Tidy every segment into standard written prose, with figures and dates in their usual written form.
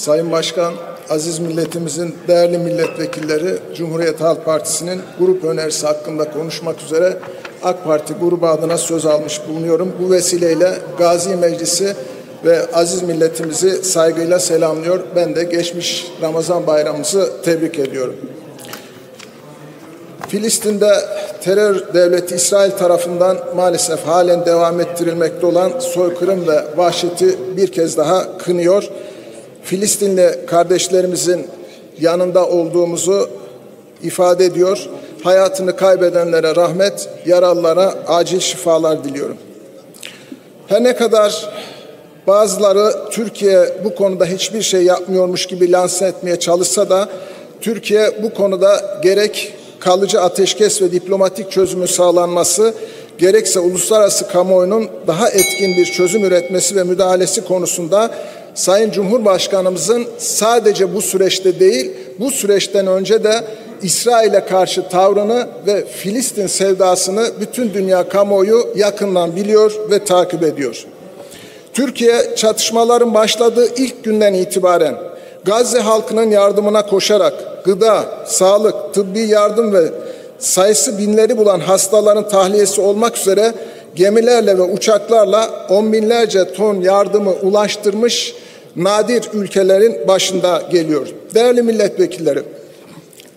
Sayın Başkan, aziz milletimizin değerli milletvekilleri, Cumhuriyet Halk Partisi'nin grup önerisi hakkında konuşmak üzere AK Parti grubu adına söz almış bulunuyorum. Bu vesileyle Gazi Meclisi ve aziz milletimizi saygıyla selamlıyor. Ben de geçmiş Ramazan bayramımızı tebrik ediyorum. Filistin'de terör devleti İsrail tarafından maalesef halen devam ettirilmekte olan soykırım ve vahşeti bir kez daha kınıyor. Filistinli kardeşlerimizin yanında olduğumuzu ifade ediyor. Hayatını kaybedenlere rahmet, yaralılara acil şifalar diliyorum. Her ne kadar bazıları Türkiye bu konuda hiçbir şey yapmıyormuş gibi lanse etmeye çalışsa da Türkiye bu konuda gerek kalıcı ateşkes ve diplomatik çözümün sağlanması, gerekse uluslararası kamuoyunun daha etkin bir çözüm üretmesi ve müdahalesi konusunda Sayın Cumhurbaşkanımızın sadece bu süreçte değil, bu süreçten önce de İsrail'e karşı tavrını ve Filistin sevdasını bütün dünya kamuoyu yakından biliyor ve takip ediyor. Türkiye çatışmaların başladığı ilk günden itibaren Gazze halkının yardımına koşarak gıda, sağlık, tıbbi yardım ve sayısı binleri bulan hastaların tahliyesi olmak üzere gemilerle ve uçaklarla on binlerce ton yardımı ulaştırmış nadir ülkelerin başında geliyor. Değerli milletvekilleri,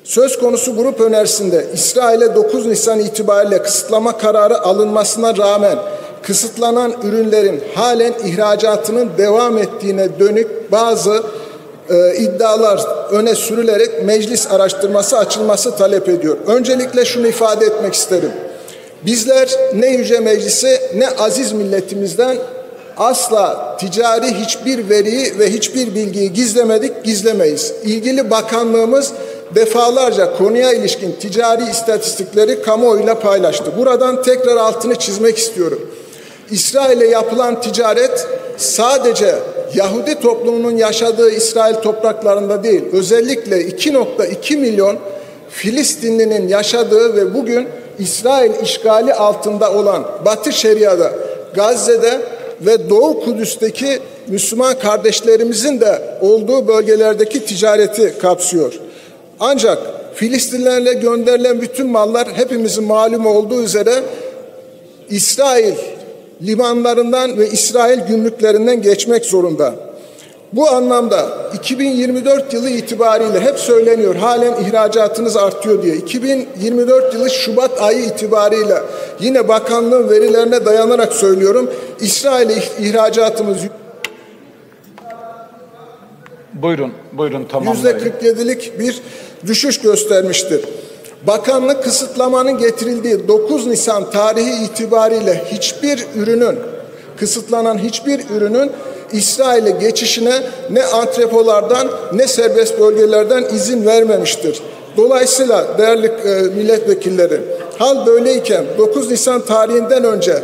söz konusu grup önerisinde İsrail'e 9 Nisan itibariyle kısıtlama kararı alınmasına rağmen kısıtlanan ürünlerin halen ihracatının devam ettiğine dönük bazı iddialar öne sürülerek meclis araştırması açılması talep ediyor. Öncelikle şunu ifade etmek isterim. Bizler ne Yüce Meclisi ne aziz milletimizden asla ticari hiçbir veriyi ve hiçbir bilgiyi gizlemedik, gizlemeyiz. İlgili bakanlığımız defalarca konuya ilişkin ticari istatistikleri kamuoyuyla paylaştı. Buradan tekrar altını çizmek istiyorum. İsrail'e yapılan ticaret sadece Yahudi toplumunun yaşadığı İsrail topraklarında değil, özellikle 2,2 milyon Filistinlinin yaşadığı ve bugün İsrail işgali altında olan Batı Şeria'da, Gazze'de ve Doğu Kudüs'teki Müslüman kardeşlerimizin de olduğu bölgelerdeki ticareti kapsıyor. Ancak Filistinlerle gönderilen bütün mallar hepimizin malum olduğu üzere İsrail limanlarından ve İsrail gümrüklerinden geçmek zorunda. Bu anlamda 2024 yılı itibariyle hep söyleniyor, halen ihracatınız artıyor diye. 2024 yılı Şubat ayı itibariyle yine bakanlığın verilerine dayanarak söylüyorum. İsrail'e ihracatımız buyurun tamamlayın. %47'lik bir düşüş göstermiştir. Bakanlık kısıtlamanın getirildiği 9 Nisan tarihi itibariyle kısıtlanan hiçbir ürünün İsrail'e geçişine ne antrepolardan ne serbest bölgelerden izin vermemiştir. Dolayısıyla değerli milletvekilleri, hal böyleyken 9 Nisan tarihinden önce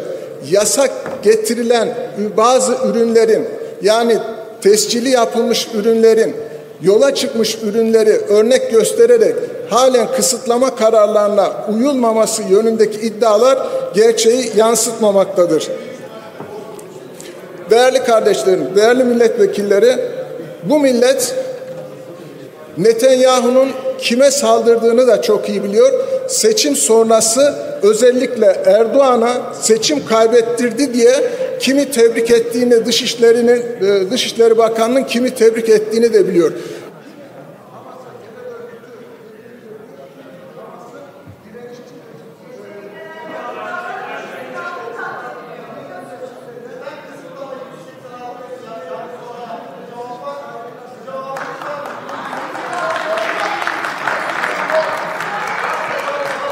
yasak getirilen bazı ürünlerin, yani tescili yapılmış ürünlerin, yola çıkmış ürünleri örnek göstererek halen kısıtlama kararlarına uyulmaması yönündeki iddialar gerçeği yansıtmamaktadır. Değerli kardeşlerim, değerli milletvekilleri, bu millet Netanyahu'nun kime saldırdığını da çok iyi biliyor. Seçim sonrası özellikle Erdoğan'a seçim kaybettirdi diye kimi tebrik ettiğini, Dışişleri Bakanı'nın kimi tebrik ettiğini de biliyor.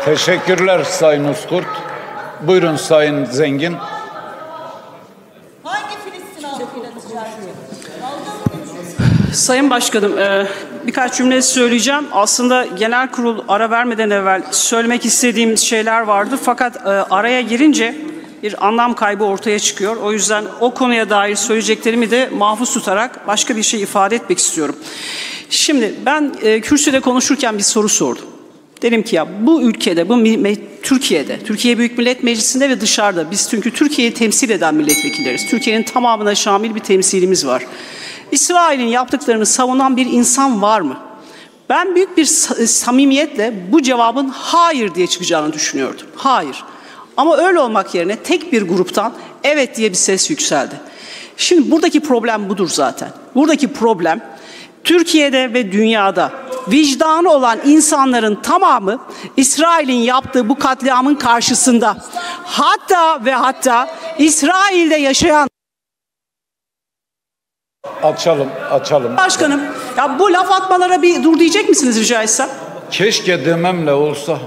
Teşekkürler Sayın Uzkurt. Buyurun Sayın Zengin. Sayın Başkanım, birkaç cümle söyleyeceğim. Aslında genel kurul ara vermeden evvel söylemek istediğim şeyler vardı. Fakat araya girince bir anlam kaybı ortaya çıkıyor. O yüzden o konuya dair söyleyeceklerimi de mahfuz tutarak başka bir şey ifade etmek istiyorum. Şimdi ben kürsüde konuşurken bir soru sordum. Dedim ki ya bu ülkede, bu Türkiye'de, Türkiye Büyük Millet Meclisi'nde ve dışarıda biz çünkü Türkiye'yi temsil eden milletvekilleriz. Türkiye'nin tamamına şamil bir temsilimiz var. İsrail'in yaptıklarını savunan bir insan var mı? Ben büyük bir samimiyetle bu cevabın hayır diye çıkacağını düşünüyordum. Hayır. Ama öyle olmak yerine tek bir gruptan evet diye bir ses yükseldi. Şimdi buradaki problem budur zaten. Buradaki problem Türkiye'de ve dünyada vicdanı olan insanların tamamı İsrail'in yaptığı bu katliamın karşısında. Hatta İsrail'de yaşayan... Açalım. Başkanım, ya bu laf atmalara bir dur diyecek misiniz rica etsem? Keşke dememle olsa.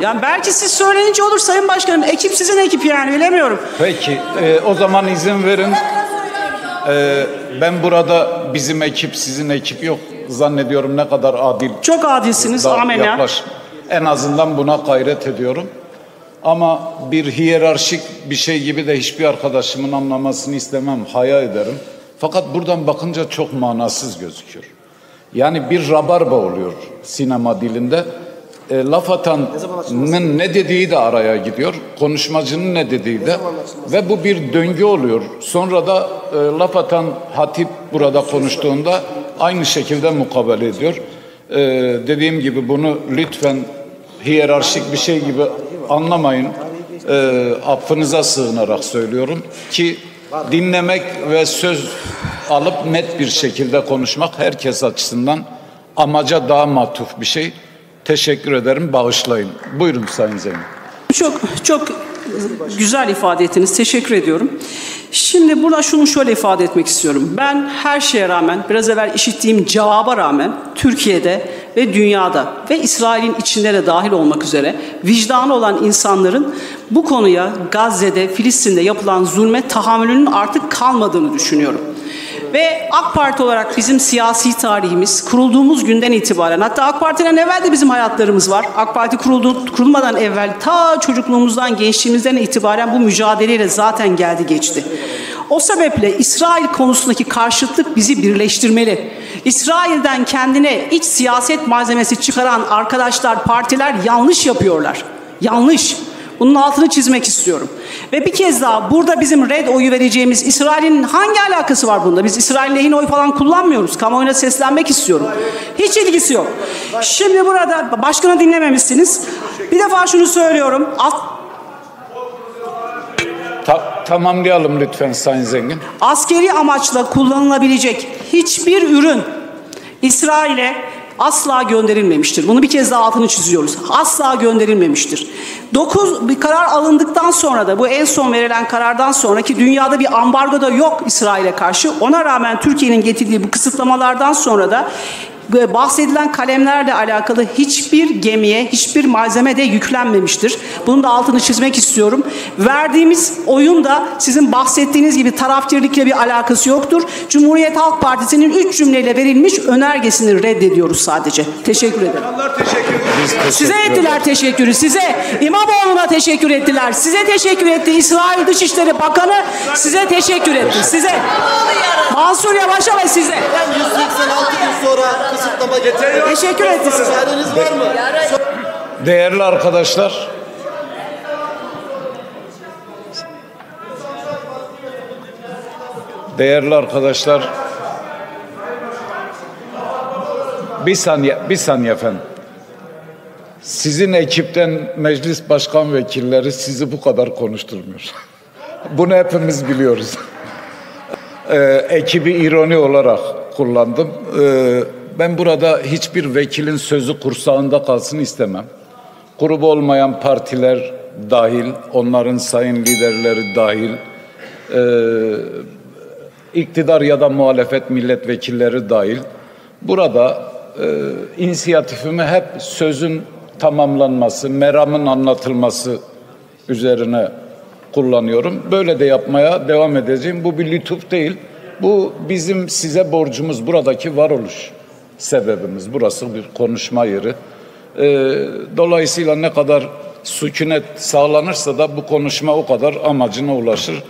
Yani belki siz söylenince olur Sayın Başkanım. Ekip sizin ekip yani, bilemiyorum. Peki, o zaman izin verin. Ben burada bizim ekip sizin ekip yok zannediyorum, ne kadar adil. Çok adilsiniz, amenna. En azından buna gayret ediyorum. Ama bir hiyerarşik bir şey gibi de hiçbir arkadaşımın anlamasını istemem, haya ederim. Fakat buradan bakınca çok manasız gözüküyor. Yani bir rabarba oluyor sinema dilinde. Laf atanın ne dediği de araya gidiyor. Konuşmacının ne dediği de. Ve bu bir döngü oluyor. Sonra da laf atan hatip burada konuştuğunda aynı şekilde mukabele ediyor. Dediğim gibi bunu lütfen hiyerarşik bir şey gibi anlamayın. Affınıza sığınarak söylüyorum ki dinlemek ve söz alıp net bir şekilde konuşmak herkes açısından amaca daha matuf bir şey. Teşekkür ederim, bağışlayın. Buyurun Sayın Zengin. Çok güzel ifade ettiniz, teşekkür ediyorum. Şimdi burada şunu şöyle ifade etmek istiyorum. Ben her şeye rağmen, biraz evvel işittiğim cevaba rağmen Türkiye'de ve dünyada ve İsrail'in içinde de dahil olmak üzere vicdanı olan insanların bu konuya Gazze'de, Filistin'de yapılan zulme tahammülünün artık kalmadığını düşünüyorum. Ve AK Parti olarak bizim siyasi tarihimiz kurulduğumuz günden itibaren, hatta AK Parti'den evvel de bizim hayatlarımız var. AK Parti kurulmadan evvel ta çocukluğumuzdan, gençliğimizden itibaren bu mücadeleyle zaten geldi geçti. O sebeple İsrail konusundaki karşıtlık bizi birleştirmeli. İsrail'den kendine iç siyaset malzemesi çıkaran arkadaşlar, partiler yanlış yapıyorlar. Yanlış. Bunun altını çizmek istiyorum. Ve bir kez daha burada bizim red oyu vereceğimiz İsrail'in hangi alakası var bunda? Biz İsrail lehine oy falan kullanmıyoruz. Kamuoyuna seslenmek istiyorum. Hiç ilgisi yok. Şimdi burada başkanı dinlememişsiniz. Bir defa şunu söylüyorum. Tamamlayalım lütfen Sayın Zengin. Askeri amaçla kullanılabilecek hiçbir ürün İsrail'e asla gönderilmemiştir. Bunu bir kez daha altını çiziyoruz. Asla gönderilmemiştir. Bir karar alındıktan sonra da, bu en son verilen karardan sonraki dünyada bir ambargo da yok İsrail'e karşı. Ona rağmen Türkiye'nin getirdiği bu kısıtlamalardan sonra da bahsedilen kalemlerle alakalı hiçbir gemiye, hiçbir malzeme de yüklenmemiştir. Bunun da altını çizmek istiyorum. Verdiğimiz oyun da sizin bahsettiğiniz gibi taraftarlıkla bir alakası yoktur. Cumhuriyet Halk Partisi'nin 3 cümleyle verilmiş önergesini reddediyoruz sadece. Teşekkür ederim. Size ettiler teşekkürü. Size, İmamoğlu'na teşekkür ettiler. Size teşekkür etti. İsrail Dışişleri Bakanı size teşekkür etti. Size. Mansur Yavaş'a ve size. 186 gün sonra kısıtlama getiriyor. Teşekkür ettim size. Var mı? Değerli arkadaşlar, bir saniye efendim. Sizin ekipten meclis başkan vekilleri sizi bu kadar konuşturmuyor. Bunu hepimiz biliyoruz. Ekibi ironi olarak kullandım. Ben burada hiçbir vekilin sözü kursağında kalsın istemem. Grubu olmayan partiler dahil, onların sayın liderleri dahil, iktidar ya da muhalefet milletvekilleri dahil. Burada inisiyatifimi hep sözün tamamlanması, meramın anlatılması üzerine kullanıyorum. Böyle de yapmaya devam edeceğim. Bu bir lütuf değil. Bu bizim size borcumuz, buradaki varoluş sebebimiz. Burası bir konuşma yeri. Dolayısıyla ne kadar sükunet sağlanırsa da bu konuşma o kadar amacına ulaşır.